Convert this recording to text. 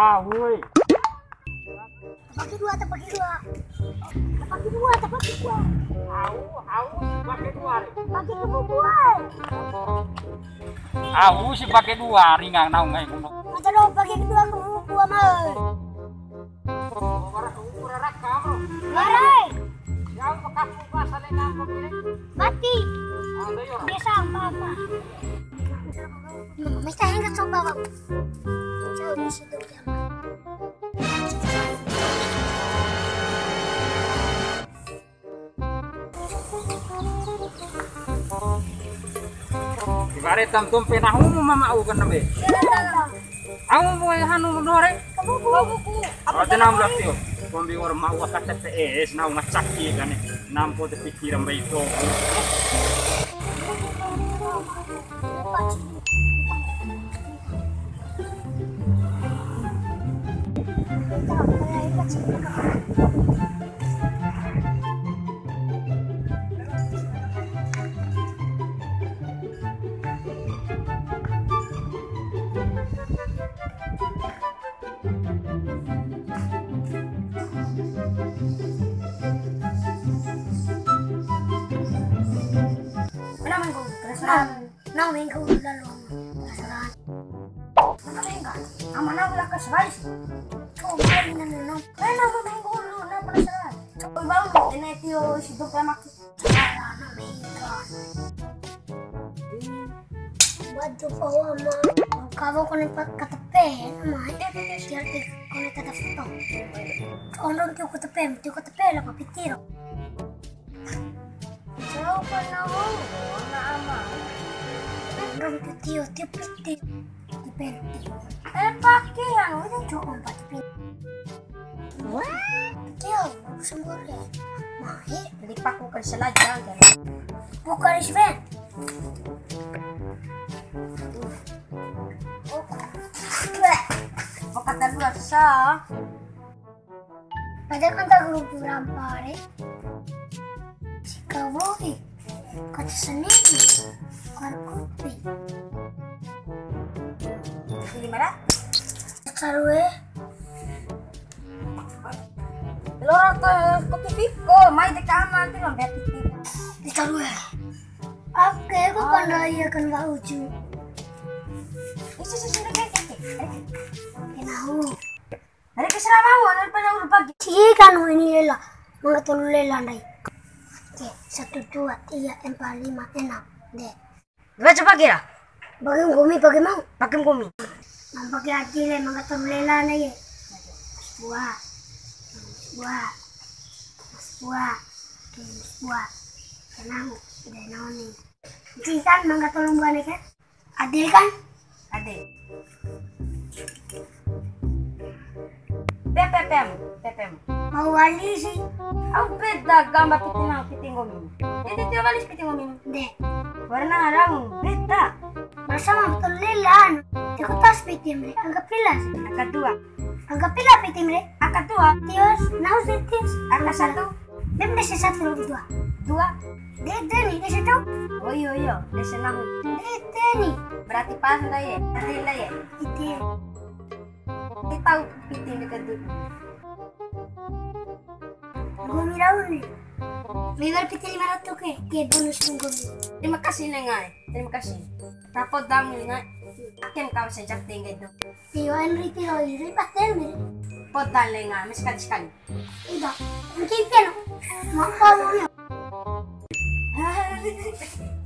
ahoy. Tepaki dua. Pakai dua ringan naung ai kuno. Macam lo pakai kedua gua mah. Ora rakam. Larai. Yang bekas puasane nang pemilik. Mati. Biasa apa-apa. Mesti ingat coba, Pak. Jauh di situ jangan. Bare tantum penah umum mama u kan be. Amu boy hanu dore. Kamu. Apa tenang lah tio. Kombi orang mau kaset es nau ngacaki kan. Nampo te pikiran be itu. Naomengku lalu masalah. Naomengka, amana pula kesalahan. Coba ini nana. Naomengku lalu nana masalah. Coba bangun, ini tio situ pemak. Naomengka. Baju bawah mah. Kau konepat katepe, mah ada dia tu konepat foto. Orang tio katepe lah papi tiro. Jauh penawang, nak aman. Rambut tio tipis, dipenti. Pakai yang itu cuma empat pin. Wah, tio sembunyi. Mahir, beli paku kersela jaga. Bukan ismen. Oh, kata luar sah. Ada kata grup rampare. Kawoi, kata sendiri, kopi. Di mana? Carwe. Lo kopi Vico, mai di kamar tu lembek titik. Di carwe. Oke, aku pandai akan bau ju. Isu sudah ketik. Kenau. Hari keserah mau, hari pada urupak. Iya kan, ini lela, mengatur lela nai. 1, 2, 3, 4, 5, 6. Deh. Baca pakai lah. Pakai gumi, pakai mau. Pakai gumi. Pakai hati le, mangga terbelela na ye. Buah. Kenang, dah noni. Cinta mangga tolong buah ni kan? Adil kan? Adil. Pepem. Mau walis sih. Aku beda gambar piting gomim. Jadi dia walis piting gomim. Deh. Warna orang beda. Masa mau tolelan. Aku tas piting re. Angkat pilas. Angkat dua. Angkat pila piting re. Angkat dua. Tios. Nausitis. Angkat satu. Dem desi satu lagi dua. Deh ni desi tu. Oyo. Desi nahu. Deh ni. Berarti pandai ye. Adil ye. Piting. Kita tahu piting dekat tu. Gumi rauni, mewar piti 500 ke bonus gumi. Terima kasih nengai, terima kasih. Tapot dam nengai, kem kau sejak tinggi tu. Tiwan riti holi, riti pastel meri. Potan nengai, sekali. Ida, mungkin piano, mak kau.